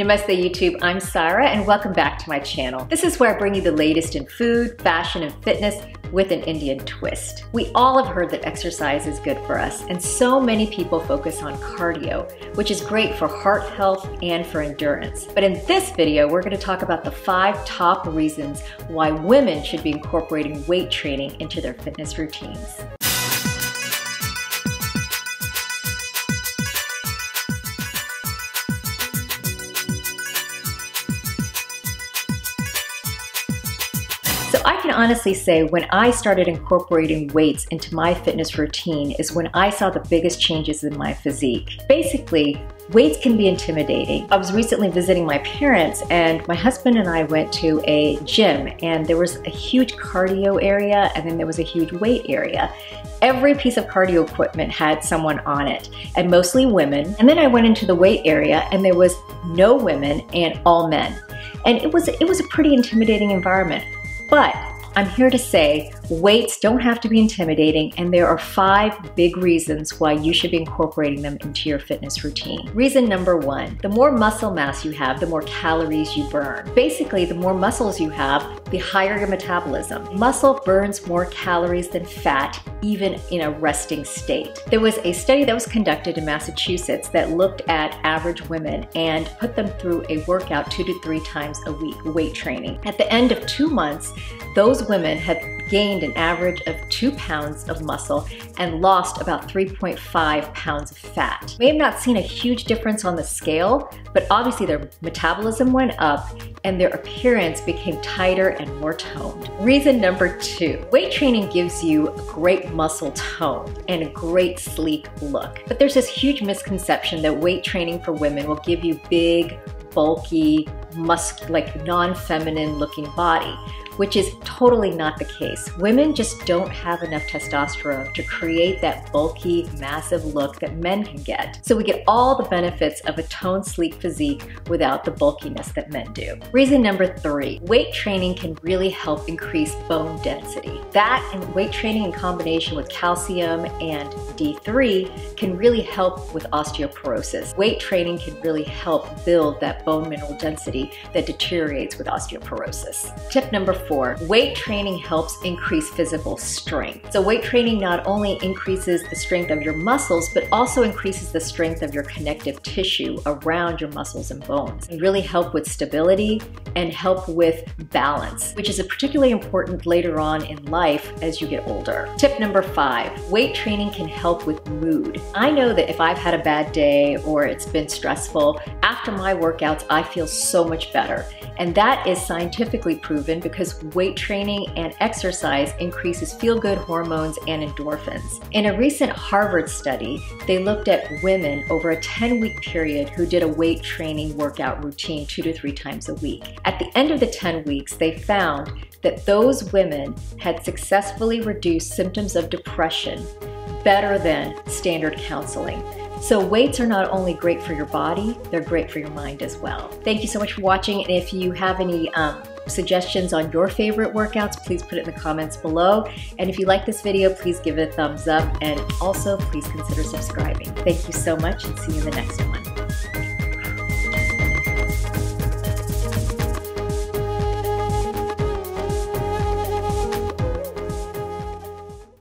Namaste YouTube, I'm Saira and welcome back to my channel. This is where I bring you the latest in food, fashion and fitness with an Indian twist. We all have heard that exercise is good for us and so many people focus on cardio, which is great for heart health and for endurance. But in this video, we're going to talk about the 5 top reasons why women should be incorporating weight training into their fitness routines. So I can honestly say when I started incorporating weights into my fitness routine is when I saw the biggest changes in my physique. Basically, weights can be intimidating. I was recently visiting my parents and my husband and I went to a gym and there was a huge cardio area and then there was a huge weight area. Every piece of cardio equipment had someone on it and mostly women. And then I went into the weight area and there was no women and all men. And it was a pretty intimidating environment. But I'm here to say weights don't have to be intimidating, and there are 5 big reasons why you should be incorporating them into your fitness routine. Reason number 1, the more muscle mass you have, the more calories you burn. Basically, the more muscles you have, the higher your metabolism. Muscle burns more calories than fat, even in a resting state. There was a study that was conducted in Massachusetts that looked at average women and put them through a workout 2 to 3 times a week, weight training. At the end of 2 months, those women had gained an average of 2 pounds of muscle and lost about 3.5 pounds of fat. May have not seen a huge difference on the scale, but obviously their metabolism went up and their appearance became tighter and more toned. Reason number 2, weight training gives you a great muscle tone and a great sleek look. But there's this huge misconception that weight training for women will give you big, bulky, like non-feminine looking body, which is totally not the case. Women just don't have enough testosterone to create that bulky, massive look that men can get. So we get all the benefits of a toned, sleek physique without the bulkiness that men do. Reason number 3, weight training can really help increase bone density. That and weight training in combination with calcium and D3 can really help with osteoporosis. Weight training can really help build that bone mineral density that deteriorates with osteoporosis. Tip number 4, weight training helps increase physical strength. So weight training not only increases the strength of your muscles, but also increases the strength of your connective tissue around your muscles and bones. It really helps with stability and help with balance, which is particularly important later on in life as you get older. Tip number 5, weight training can help with mood. I know that if I've had a bad day or it's been stressful, after my workouts, I feel so much better. And that is scientifically proven because weight training and exercise increases feel-good hormones and endorphins. In a recent Harvard study, they looked at women over a 10-week period who did a weight training workout routine 2 to 3 times a week. At the end of the 10 weeks, they found that those women had successfully reduced symptoms of depression better than standard counseling. So weights are not only great for your body, they're great for your mind as well. Thank you so much for watching, and if you have any suggestions on your favorite workouts, please put it in the comments below. And if you like this video, please give it a thumbs up, and also please consider subscribing. Thank you so much and see you in the next one.